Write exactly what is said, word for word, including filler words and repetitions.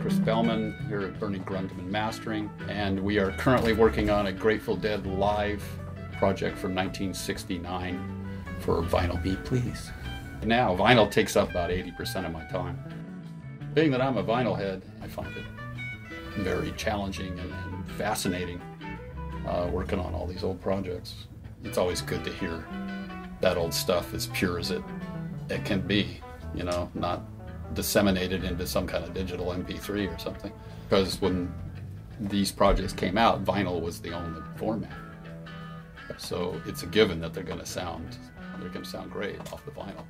Chris Bellman here at Bernie Grundman Mastering, and we are currently working on a Grateful Dead live project from nineteen sixty-nine for Vinyl Me, Please. Now, vinyl takes up about eighty percent of my time. Being that I'm a vinyl head, I find it very challenging and, and fascinating uh, working on all these old projects. It's always good to hear that old stuff as pure as it, it can be, you know, not disseminated into some kind of digital M P three or something. Because when these projects came out, vinyl was the only format. So it's a given that they're going to sound, they're going to sound great off the vinyl.